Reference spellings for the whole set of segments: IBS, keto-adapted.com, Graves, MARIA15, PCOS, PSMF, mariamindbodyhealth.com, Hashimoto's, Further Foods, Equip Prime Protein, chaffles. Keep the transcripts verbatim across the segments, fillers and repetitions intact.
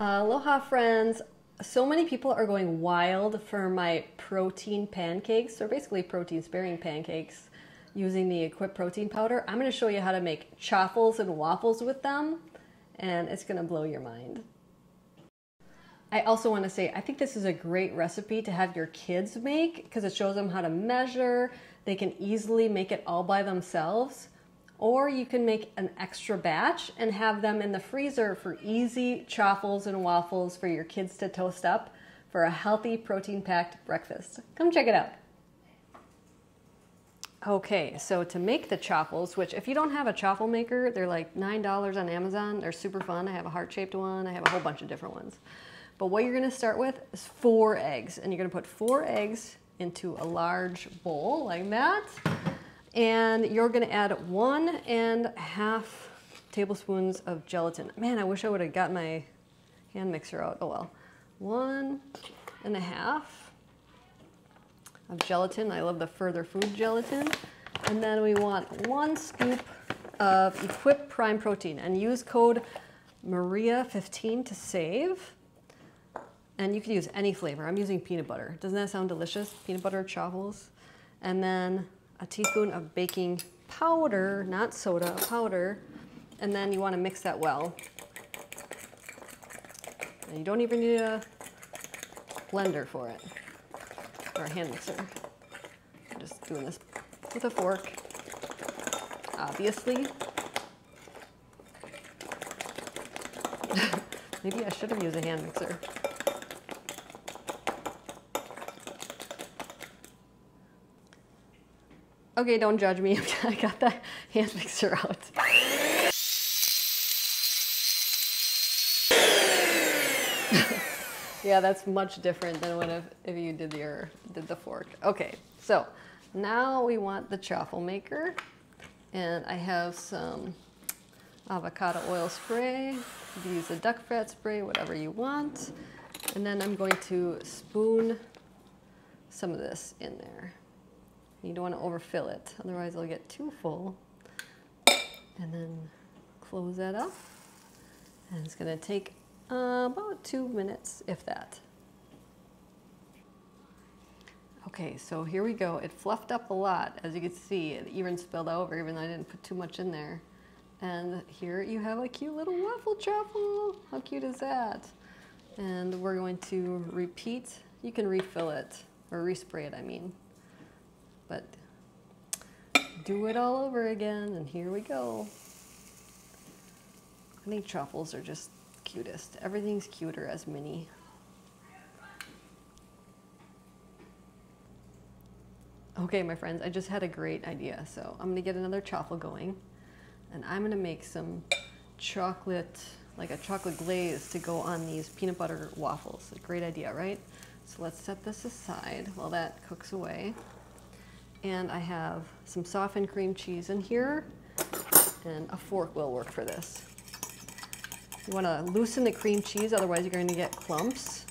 Uh, aloha friends. So many people are going wild for my protein pancakes, or basically protein sparing pancakes, using the Equip protein powder. I'm going to show you how to make chaffles and waffles with them, and it's going to blow your mind. I also want to say, I think this is a great recipe to have your kids make because it shows them how to measure. They can easily make it all by themselves, or you can make an extra batch and have them in the freezer for easy chaffles and waffles for your kids to toast up for a healthy protein-packed breakfast. Come check it out. Okay, so to make the chaffles, which if you don't have a chaffle maker, they're like nine dollars on Amazon. They're super fun. I have a heart-shaped one. I have a whole bunch of different ones. But what you're gonna start with is four eggs, and you're gonna put four eggs into a large bowl like that. And you're gonna add one and a half tablespoons of gelatin. Man, I wish I would have got my hand mixer out. Oh well. One and a half of gelatin. I love the Further Food gelatin. And then we want one scoop of Equip Prime Protein, and use code Maria fifteen to save. And you can use any flavor. I'm using peanut butter. Doesn't that sound delicious? Peanut butter chaffles. And then a teaspoon of baking powder, not soda, powder. And then you want to mix that well. And you don't even need a blender for it, or a hand mixer. I'm just doing this with a fork, obviously. Maybe I should have used a hand mixer. Okay, don't judge me. I got the hand mixer out. Yeah, that's much different than what if, if you did your did the fork. Okay, so now we want the chaffle maker, and I have some avocado oil spray. You can use a duck fat spray, whatever you want, and then I'm going to spoon some of this in there. You don't want to overfill it, otherwise it'll get too full. And then close that up. And it's going to take uh, about two minutes, if that. Okay, so here we go. It fluffed up a lot, as you can see. It even spilled over, even though I didn't put too much in there. And here you have a cute little waffle chaffle. How cute is that? And we're going to repeat. You can refill it, or respray it, I mean. But do it all over again, and here we go. I think chaffles are just cutest. Everything's cuter as mini. Okay, my friends, I just had a great idea. So I'm gonna get another chaffle going, and I'm gonna make some chocolate, like a chocolate glaze to go on these peanut butter waffles. A great idea, right? So let's set this aside while that cooks away. And I have some softened cream cheese in here, and a fork will work for this. You want to loosen the cream cheese, otherwise you're going to get clumps.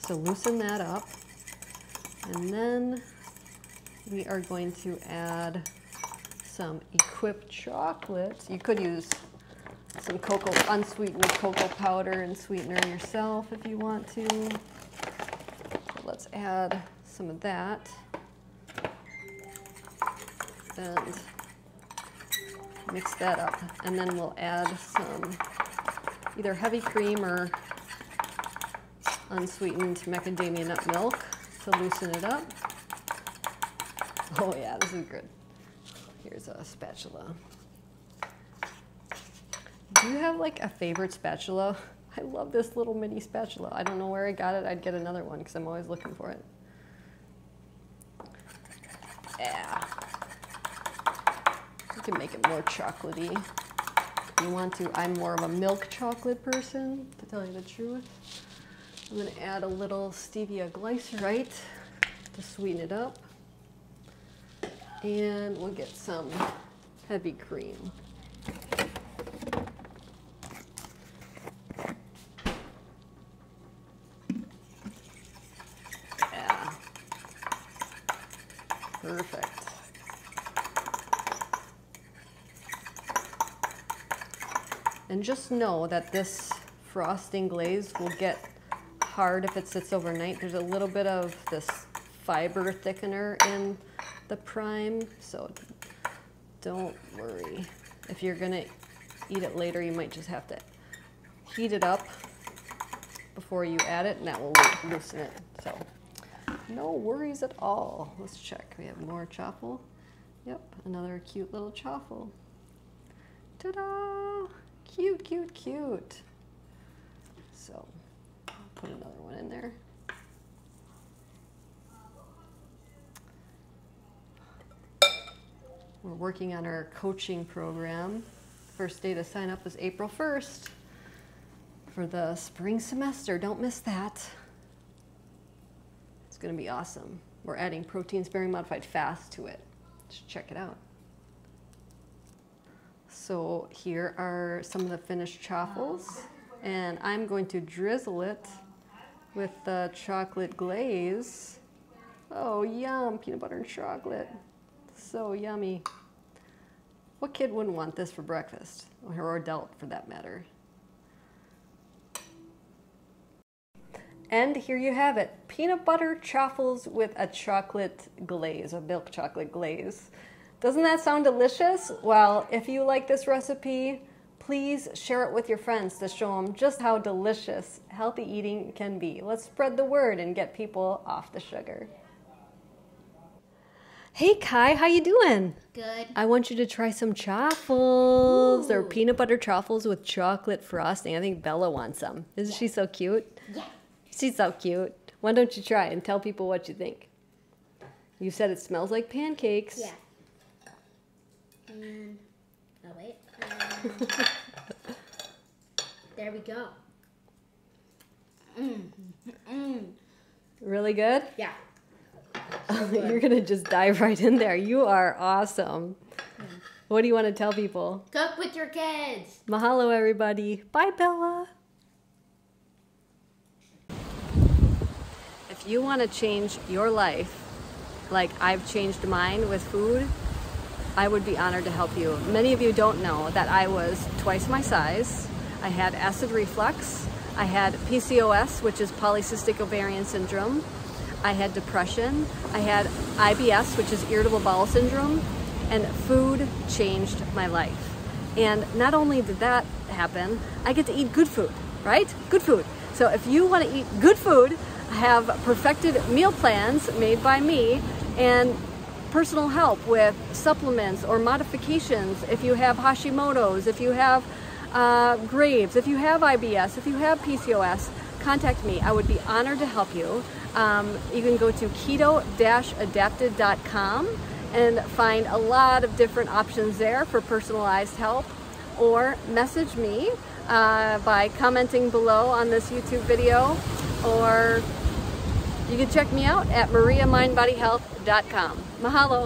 So loosen that up. And then we are going to add some Equip chocolate. You could use some cocoa, unsweetened cocoa powder and sweetener yourself if you want to. Let's add some of that. And mix that up, and then we'll add some either heavy cream or unsweetened macadamia nut milk to loosen it up. Oh yeah, this is good. Here's a spatula. Do you have like a favorite spatula? I love this little mini spatula. I don't know where I got it. I'd get another one because I'm always looking for it. Yeah. You can make it more chocolatey if you want to. I'm more of a milk chocolate person, to tell you the truth. I'm going to add a little stevia glycerite to sweeten it up. And we'll get some heavy cream. Yeah. Perfect. And just know that this frosting glaze will get hard if it sits overnight. There's a little bit of this fiber thickener in the prime, so don't worry. If you're gonna eat it later, you might just have to heat it up before you add it, and that will loosen it. So no worries at all. Let's check, we have more chaffle. Yep, another cute little chaffle. Ta-da! Cute, cute, cute. So, I'll put another one in there. We're working on our coaching program. First day to sign up is April first for the spring semester. Don't miss that. It's going to be awesome. We're adding protein-sparing modified fast to it. Just check it out. So here are some of the finished chaffles, and I'm going to drizzle it with the chocolate glaze. Oh, yum, peanut butter and chocolate. So yummy. What kid wouldn't want this for breakfast? Or adult, for that matter. And here you have it, peanut butter chaffles with a chocolate glaze, a milk chocolate glaze. Doesn't that sound delicious? Well, if you like this recipe, please share it with your friends to show them just how delicious healthy eating can be. Let's spread the word and get people off the sugar. Hey Kai, how you doing? Good. I want you to try some chaffles. Ooh. They're peanut butter chaffles with chocolate frosting. I think Bella wants some. Isn't yeah. she so cute? Yeah. She's so cute. Why don't you try and tell people what you think? You said it smells like pancakes. Yeah. And, oh wait. Um, there we go. Mm. Mm. Really good? Yeah. So good. You're gonna just dive right in there. You are awesome. Yeah. What do you want to tell people? Cook with your kids. Mahalo, everybody. Bye, Bella. If you want to change your life like I've changed mine with food, I would be honored to help you. Many of you don't know that I was twice my size. I had acid reflux. I had P C O S, which is polycystic ovarian syndrome. I had depression. I had I B S, which is irritable bowel syndrome. And food changed my life. And not only did that happen, I get to eat good food, right? Good food. So if you want to eat good food, have perfected meal plans made by me, and personal help with supplements or modifications if you have Hashimoto's, if you have uh, Graves, if you have I B S, if you have P C O S, contact me. I would be honored to help you. Um, you can go to keto dash adapted dot com and find a lot of different options there for personalized help, or message me uh, by commenting below on this YouTube video, or you can check me out at maria mind body health dot com. Mahalo.